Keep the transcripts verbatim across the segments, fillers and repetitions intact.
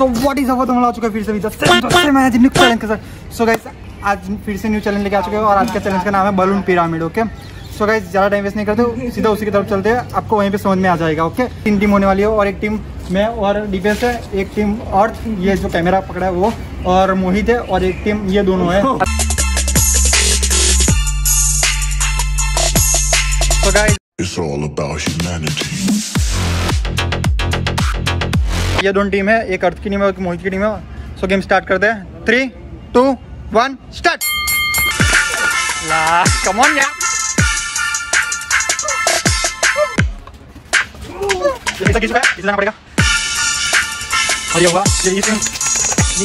So what is up, तुम्हारा आ चुका है फिर से भी जस्ट मैं न्यू चैलेंज के साथ। सो गाइस आज फिर से न्यू चैलेंज लेके आ चुके हैं और आज का चैलेंज का नाम है balloon pyramid. Okay so guys ज़्यादा टाइम वेस्ट नहीं करते, सीधा उसी की तरफ चलते हैं, आपको वहीं पे समझ में आ जाएगा। ओके तीन टीम होने वाली है और एक टीम मैं और डिफेंस है, एक टीम अर्थ ये जो कैमरा पकड़ा है वो और मोहित है और एक टीम ये दोनों है। So guys it's all about humanity, ये दोनों टीम है, एक अर्थ की टीम है और मोहित की टीम है। सो गेम स्टार्ट करते हैं, three two one start. Come on यार, किसी किसी किसी पड़ेगा और ये होगा ये ये पड़ेगा गाइस।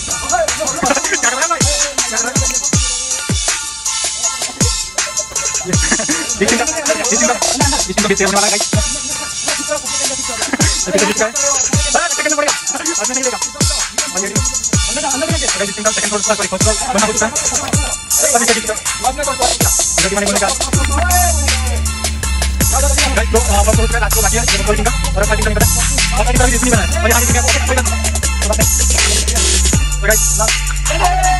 तो आप लोग का लास्ट बाकी है, ये कॉलिंग का और फाइटिंग का और आगे का भी इतनी बना है और आगे का कोई ना गाइस लास्ट गाइस लास्ट है। भाई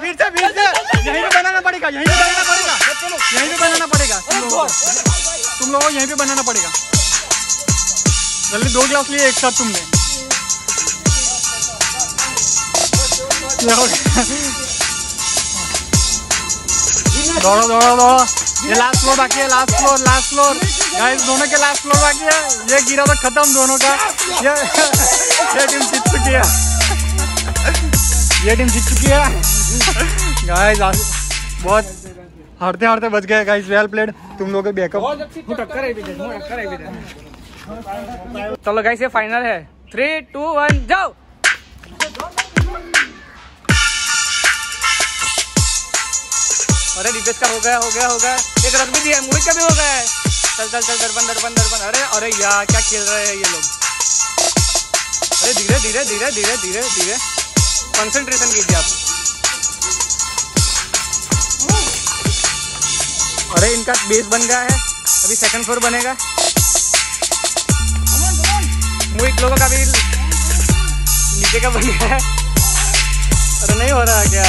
फिर से फिर से यहीं पे बनाना पड़ेगा, यहीं पे बनाना पड़ेगा, चलो यहीं पे बनाना पड़ेगा, तुम लोगों को यहीं पे बनाना पड़ेगा। जल्दी दो गिलास लिए एक साथ तुमने। दौड़ो दौड़ो दौड़ो, ये लास्ट फ्लोर बाकी है, last floor last floor guys, दोनों के लास्ट फ्लोर बाकी है। ये गिरा तो खत्म दोनों का, ये ये टीम जीत चुकी है, ये टीम जीत चुकी है गाइस। बहुत हारते हारते बच गए गाइस, वेल प्लेड तुम लोग के बैकअप। चलो गाइस ये फाइनल है, थ्री टू वन जाओ। अरे दीपेश का हो गया हो गया हो गया, एक रख भी दिया, मोहित का भी हो गया है। चल चल चल दर्पण दर्पण दर्पण, अरे अरे यार क्या खेल रहे हैं ये लोग। अरे धीरे धीरे धीरे धीरे धीरे धीरे कंसंट्रेशन कीजिए आप। अरे इनका बेस बन गया है, अभी सेकंड फ्लोर बनेगा। मोहित लोगों का भी नीचे का बन गया है। अरे नहीं हो रहा क्या,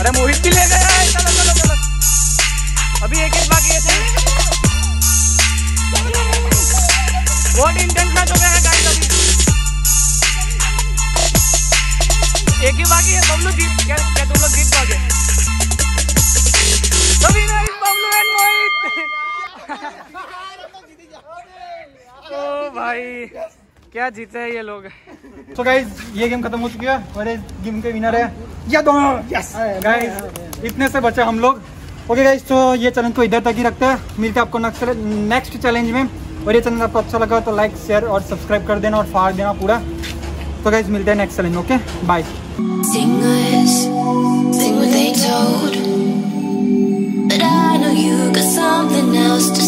अरे मोहित भी ले गया है। चलो चलो चलो अभी एक एक बाकी है। बहुत इंटेंस मैच हो गया है गाइस, अभी एक ही बाकी है। बबलू जीत क्या, क्या तुम लोग जीत पाओगे? सभी नहीं, बबलू एंड मोहित। ओ भाई क्या जीते हैं ये लोग। तो गाइज ये गेम खत्म हो चुकी है, हमारे गेम के विनर है या दोनों। यस गाइज इतने से बचे हम लोग। ओके गाइज तो ये चैलेंज को इधर तक ही रखते हैं, मिलते हैं आपको नेक्स्ट नेक्स्ट चैलेंज में। और ये चैनल आपको अच्छा लगा तो लाइक शेयर और सब्सक्राइब कर देना और फाड़ देना पूरा। तो गाइज मिलते हैं नेक्स्ट चैलेंज। Okay bye.